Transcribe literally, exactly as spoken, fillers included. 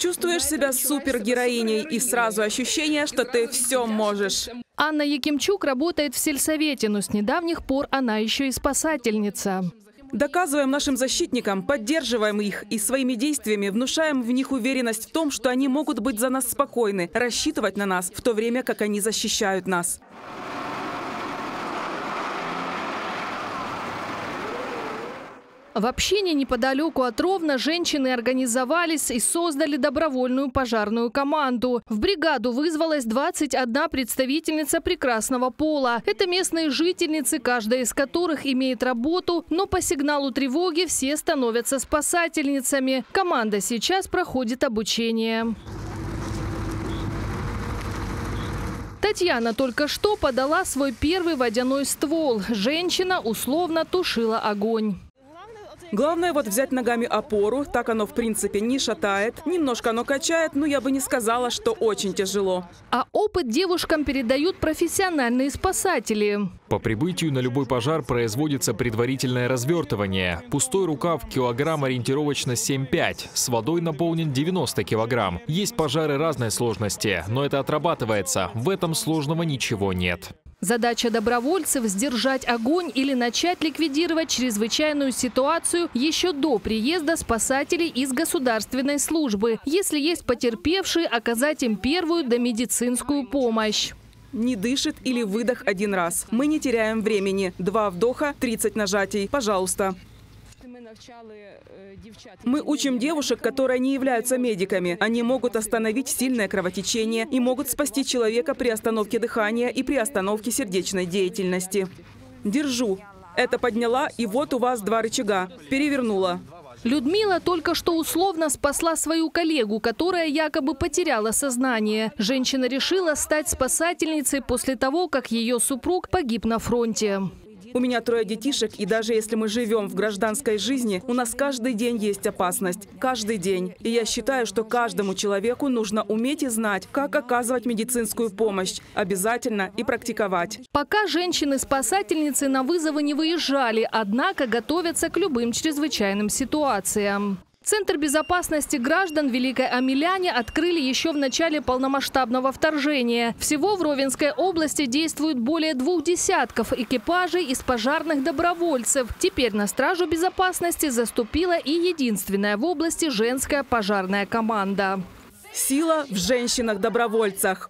Чувствуешь себя супергероиней и сразу ощущение, что ты все можешь. Анна Якимчук работает в сельсовете, но с недавних пор она еще и спасательница. Доказываем нашим защитникам, поддерживаем их и своими действиями внушаем в них уверенность в том, что они могут быть за нас спокойны, рассчитывать на нас, в то время как они защищают нас. В общине неподалеку от Ровно женщины организовались и создали добровольную пожарную команду. В бригаду вызвалась двадцать одна представительница прекрасного пола. Это местные жительницы, каждая из которых имеет работу, но по сигналу тревоги все становятся спасательницами. Команда сейчас проходит обучение. Татьяна только что подала свой первый водяной ствол. Женщина условно тушила огонь. Главное вот взять ногами опору, так оно в принципе не шатает, немножко оно качает, но я бы не сказала, что очень тяжело. А опыт девушкам передают профессиональные спасатели. По прибытию на любой пожар производится предварительное развертывание. Пустой рукав килограмм ориентировочно семь пять, с водой наполнен девяносто килограмм. Есть пожары разной сложности, но это отрабатывается, в этом сложного ничего нет. Задача добровольцев – сдержать огонь или начать ликвидировать чрезвычайную ситуацию еще до приезда спасателей из государственной службы. Если есть потерпевшие, оказать им первую домедицинскую помощь. Не дышит или выдох один раз. Мы не теряем времени. Два вдоха, тридцать нажатий. Пожалуйста. Мы учим девушек, которые не являются медиками. Они могут остановить сильное кровотечение и могут спасти человека при остановке дыхания и при остановке сердечной деятельности. Держу. Это подняла, и вот у вас два рычага. Перевернула. Людмила только что условно спасла свою коллегу, которая якобы потеряла сознание. Женщина решила стать спасательницей после того, как ее супруг погиб на фронте. У меня трое детишек, и даже если мы живем в гражданской жизни, у нас каждый день есть опасность. Каждый день. И я считаю, что каждому человеку нужно уметь и знать, как оказывать медицинскую помощь. Обязательно и практиковать. Пока женщины-спасательницы на вызовы не выезжали, однако готовятся к любым чрезвычайным ситуациям. Центр безопасности граждан Великой Амеляне открыли еще в начале полномасштабного вторжения. Всего в Ровенской области действует более двух десятков экипажей из пожарных добровольцев. Теперь на стражу безопасности заступила и единственная в области женская пожарная команда. Сила в женщинах-добровольцах.